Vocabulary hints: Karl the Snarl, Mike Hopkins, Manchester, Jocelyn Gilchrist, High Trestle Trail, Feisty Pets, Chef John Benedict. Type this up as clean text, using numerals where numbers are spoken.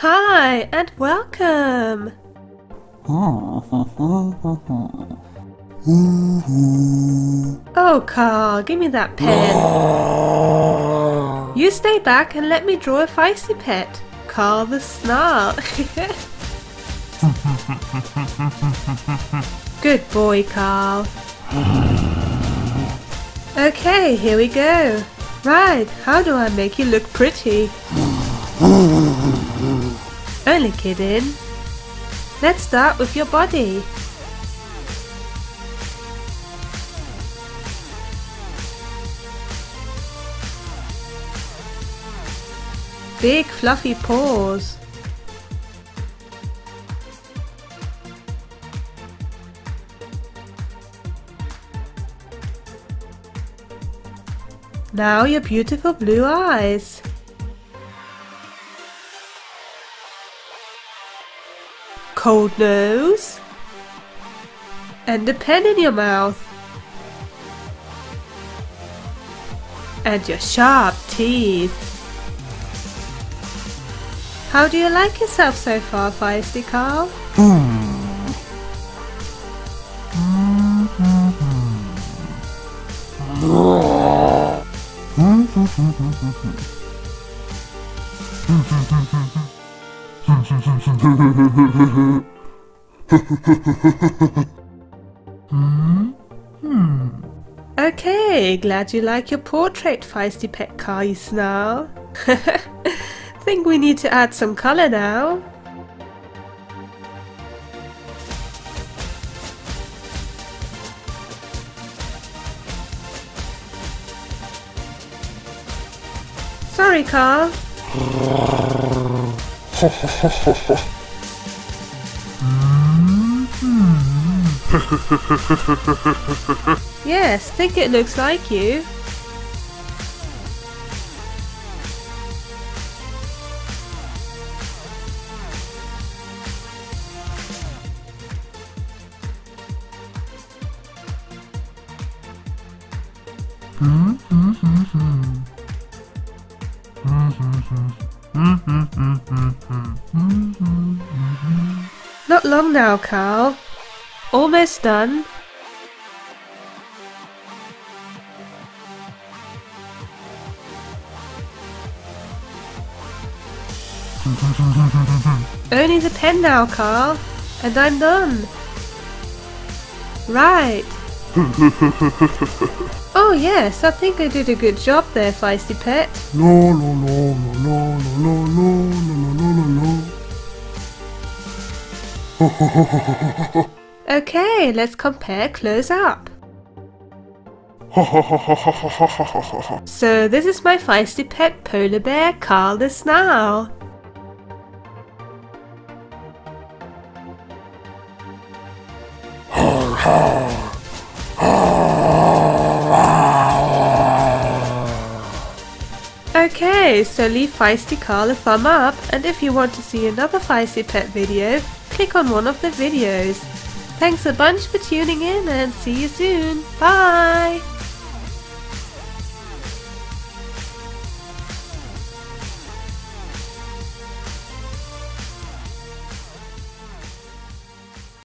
Hi, and welcome! Oh, Karl, give me that pen. You stay back and let me draw a feisty pet, Karl the Snarl. Good boy, Karl. Okay, here we go. Right, how do I make you look pretty? Only kidding. Let's start with your body. Big fluffy paws. Now your beautiful blue eyes. Cold nose and a pen in your mouth and your sharp teeth. How do you like yourself so far, Feisty Karl? Okay, glad you like your portrait, Feisty Pet Karl, you snarl. Think we need to add some color now. Sorry, Karl. Yes, think it looks like you. Not long now, Karl. Almost done. Only the pen now, Karl, and I'm done. Right. Oh yes, I think I did a good job there, Feisty Pet. No, no, no, no, no, no, no, no, no, no. Okay, let's compare close up. So this is my feisty pet polar bear, Karl the Snarl. Okay, so leave Feisty Karl a thumb up, and if you want to see another feisty pet video, click on one of the videos. Thanks a bunch for tuning in and see you soon. Bye!